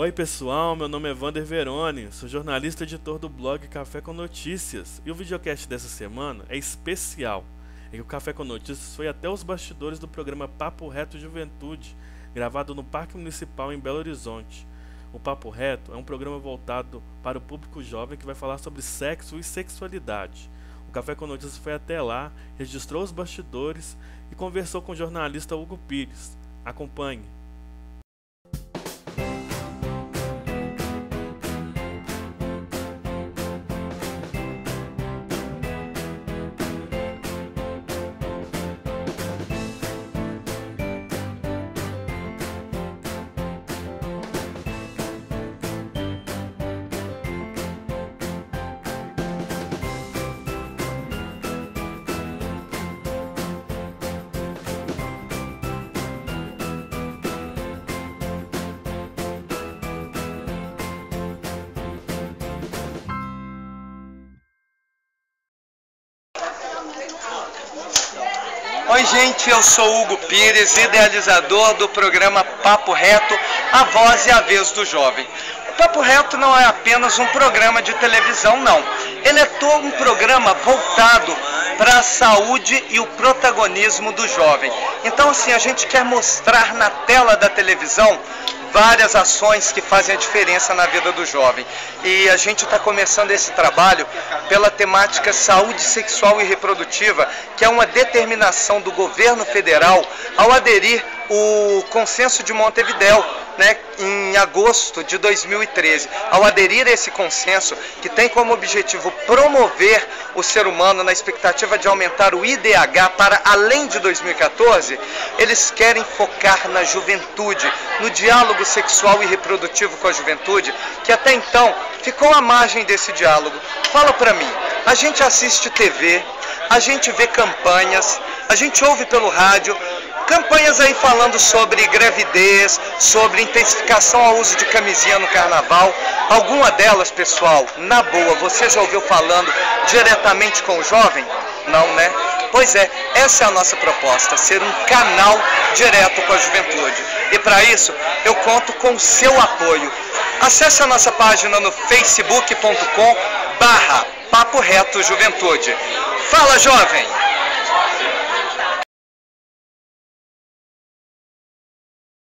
Oi pessoal, meu nome é Wander Veroni, sou jornalista e editor do blog Café com Notícias, e o videocast dessa semana é especial, em que o Café com Notícias foi até os bastidores do programa Papo Reto Juventude, gravado no Parque Municipal em Belo Horizonte. O Papo Reto é um programa voltado para o público jovem que vai falar sobre sexo e sexualidade. O Café com Notícias foi até lá, registrou os bastidores e conversou com o jornalista Hugo Pires. Acompanhe! Oi gente, eu sou Hugo Pires, idealizador do programa Papo Reto, a voz e a vez do jovem. O Papo Reto não é apenas um programa de televisão, não. Ele é todo um programa voltado para a saúde e o protagonismo do jovem. Então assim, a gente quer mostrar na tela da televisão várias ações que fazem a diferença na vida do jovem. E a gente está começando esse trabalho pela temática saúde sexual e reprodutiva, que é uma determinação do governo federal ao aderir o consenso de Montevidéu, né, em agosto de 2013. Ao aderir a esse consenso, que tem como objetivo promover o ser humano na expectativa de aumentar o IDH para além de 2014, eles querem focar na juventude, no diálogo sexual e reprodutivo com a juventude, que até então ficou à margem desse diálogo. Fala pra mim, a gente assiste TV, a gente vê campanhas, a gente ouve pelo rádio, campanhas aí falando sobre gravidez, sobre intensificação ao uso de camisinha no carnaval. Alguma delas, pessoal, na boa, você já ouviu falando diretamente com o jovem? Não, né? Pois é, essa é a nossa proposta, ser um canal direto com a juventude. E para isso, eu conto com o seu apoio. Acesse a nossa página no facebook.com/Papo Reto Juventude. Fala, jovem!